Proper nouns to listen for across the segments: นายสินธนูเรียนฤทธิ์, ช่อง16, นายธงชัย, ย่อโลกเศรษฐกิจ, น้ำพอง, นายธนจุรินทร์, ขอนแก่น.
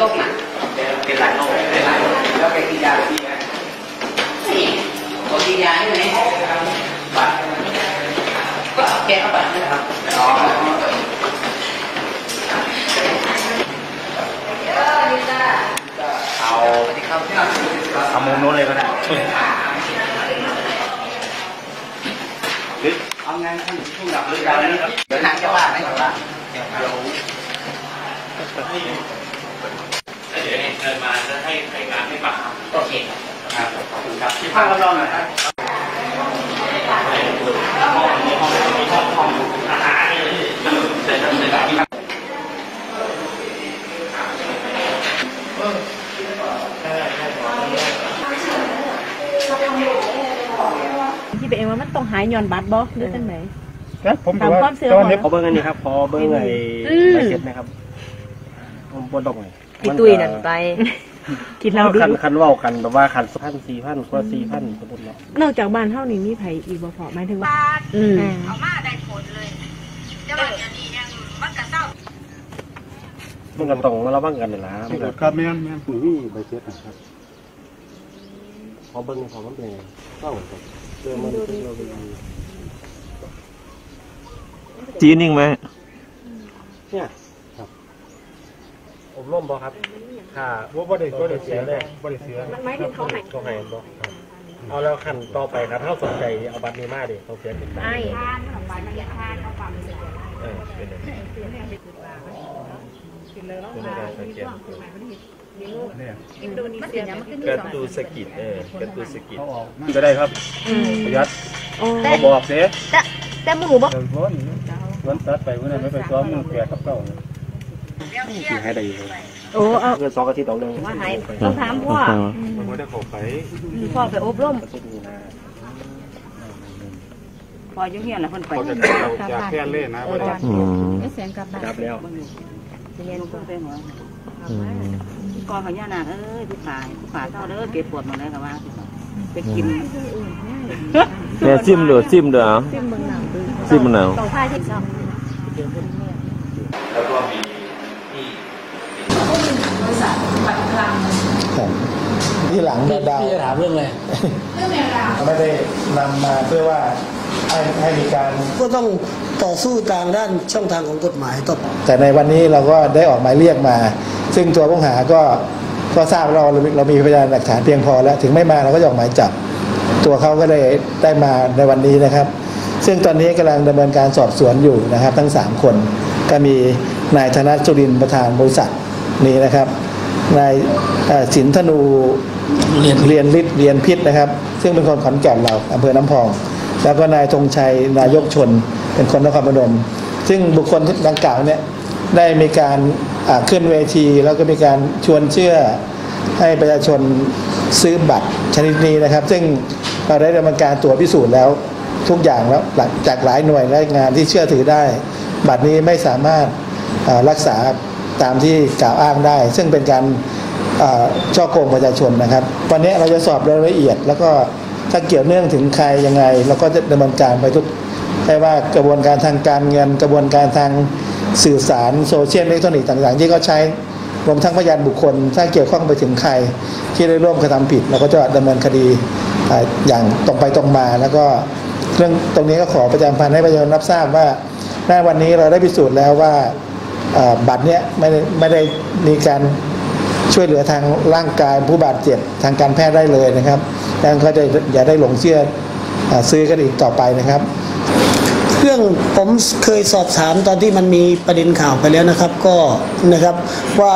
โรคไหนเป็นหลายโรคแล้วแกกินยาอะไรนี่ขอกินยาใช่ไหมบัตรก็แกเอาบัตรนะครับอ๋อเอามุมโน้นเลยก็ได้เอางานท่านช่วยดับด้วยกันนี่เดี๋ยวนั่งเจ้าบ้านนั่งเจ้าบ้านเดี๋ยวเดินมาจะให้งานให้ปากโอเคครับขอบคุณครับที่พักรอบๆหน่อยครับห้องอาหารเสร็จแล้วเองว่ามันต้องหายย้อนบัตรบ่หรือจังไหนครับผมถามความเสื่อมของขอเบิ้งอันนี้ครับขอเบิ้งไอ้ใบเสร็จนะครับผมปวดดอกหน่อยพี่ตุ้ยนั่นไปกินเหล้าดูคันเว้ากันแบบว่าคัน4,000 กว่า 4,000สมมุติเนาะนอกจากบ้านเฮานี่มีไผอีกบ่พอหมายถึงว่าเอามาได้ผลเลยแต่ว่าอย่างนี้ยังมันก็เศร้ามันก็ต้องระวังกันนี่ล่ะครับแม่นๆปุ๋ยใบเสร็จนะครับขอเบิ้งให้ผมมันเป็นเศร้าครับจีนิ่งไหมเนี่ยครับอบร่มบ่ครับค่ะว่าบริเสียเลยบริเสียมันไม่เป็นเขาไหนเขาไหนบ่เอาแล้วขั้นต่อไปครับถ้าสนใจเอาบัตรนี้มาดิเขาเสียติดไปการตูสกิดการตูสกิดก็ได้ครับประหยัดเขาบอกเสียแต่หมูบอกวันตัดไปวันนั้นไม่ไปซ้อมแกะกับเก่าขี่ให้ได้อยู่โอ้เอาเงิน2 อาทิตย์ต่อเรื่องว่าหายต้องถามพ่อพ่อไปอบรมพอยุ่งเหี้ยนะคนไปจากแค่เล่นนะเสียงกลับแล้วกองขยะหนักผู้ขาเท่าเด้อเก็บปวดหมดเลยค่ะว่าไปกินแม่ซิมเด้อซิมหนาวตรงท้ายที่สองแล้วก็มีที่บริษัทปัดกลางที่หลังดาวถามเรื่องอะไรไม่ได้นำมาเพื่อว่าให้มีการก็ต้องต่อสู้ทางด้านช่องทางของกฎหมายต่อไปแต่ในวันนี้เราก็ได้ออกหมายเรียกมาซึ่งตัวผู้ต้องหาก็ทราบเรามีพยานหลักฐานเพียงพอแล้วถึงไม่มาเราก็ออกหมายจับตัวเขาก็เลยได้มาในวันนี้นะครับซึ่งตอนนี้กำลังดำเนินการสอบสวนอยู่นะครับทั้ง3คนก็มีนายธนจุรินทร์ประธานบริษัทนี้นะครับนายสินธนูเรียนฤทธิ์นะครับซึ่งเป็นคนขอนแก่นเราอำเภอน้ำพองแล้วก็นายธงชัยนายกชนเป็นคนนครพนมซึ่งบุคคลดังกล่าวเนี่ยได้มีการขึ้นเวทีแล้วก็มีการชวนเชื่อให้ประชาชนซื้อบัตรชนิดนี้นะครับซึ่งเราได้ดำเนินการตรวจพิสูจน์แล้วทุกอย่างแล้วจากหลายหน่วยและงานที่เชื่อถือได้บัตรนี้ไม่สามารถรักษาตามที่กล่าวอ้างได้ซึ่งเป็นการช่อโกงประชาชนนะครับวันนี้เราจะสอบรายละเอียดแล้วก็ถ้าเกี่ยวเนื่องถึงใครยังไงเราก็จะดำเนินการไปทุกให้ว่ากระบวนการทางการเงินกระบวนการทางสื่อสารโซเชียลอิเล็กทรอนิกส์ต่างๆที่เขาใช้รวมทั้งพยานบุคคลถ้าเกี่ยวข้องไปถึงใครที่ได้ร่วมกระทำผิดเราก็จะดำเนินคดีอย่างตรงไปตรงมาแล้วก็เรื่องตรงนี้ก็ขอประชาสัมพันธ์ให้ประชาชนรับทราบว่าในวันนี้เราได้พิสูจน์แล้วว่าบัตรเนี้ยไม่ได้มีการช่วยเหลือทางร่างกายผู้บาดเจ็บทางการแพทย์ได้เลยนะครับดังนั้นก็จะอย่าได้หลงเชื่อซื้อกันอีกต่อไปนะครับเรื่องผมเคยสอบถามตอนที่มันมีประเด็นข่าวไปแล้วนะครับก็นะครับว่า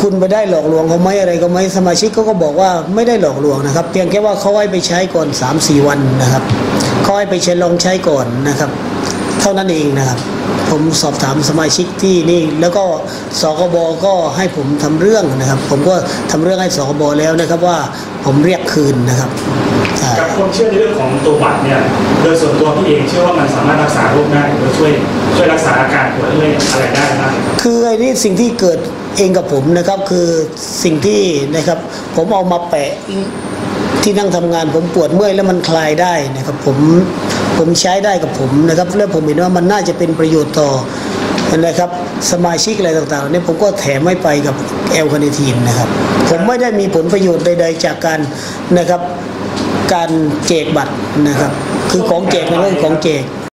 คุณไปได้หลอกลวงเขาไหมอะไรก็ไหมสมาชิกก็บอกว่าไม่ได้หลอกลวงนะครับเพียงแค่ว่าเขาให้ไปใช้ก่อน 3-4 วันนะครับเขาให้ไปใช้ลองใช้ก่อนนะครับเท่านั้นเองนะครับผมสอบถามสมาชิกที่นี่แล้วก็สคบก็ให้ผมทำเรื่องนะครับผมก็ทำเรื่องให้สคบแล้วนะครับว่าผมเรียกคืนนะครับกับความเชื่อในเรื่องของตัวบัตรเนี่ยโดยส่วนตัวพี่เองเชื่อว่ามันสามารถรักษาโรคได้หรือช่วยรักษาอาการปวดเมื่อยอะไรได้ครับคือไอ้นี่สิ่งที่เกิดเองกับผมนะครับคือสิ่งที่นะครับผมเอามาแปะที่นั่งทำงานผมปวดเมื่อยแล้วมันคลายได้นะครับผมใช้ได้กับผมนะครับและผมเห็นว่ามันน่าจะเป็นประโยชน์ต่อนะครับ สมาชิกอะไรต่างๆเนี่ยผมก็แถมไม่ไปกับแอลคาเนทีนนะครับผมไม่ได้มีผลประโยชน์ใดๆจากการนะครับการแจกบัตรนะครับคือของแจกเป็นเรื่องของแจก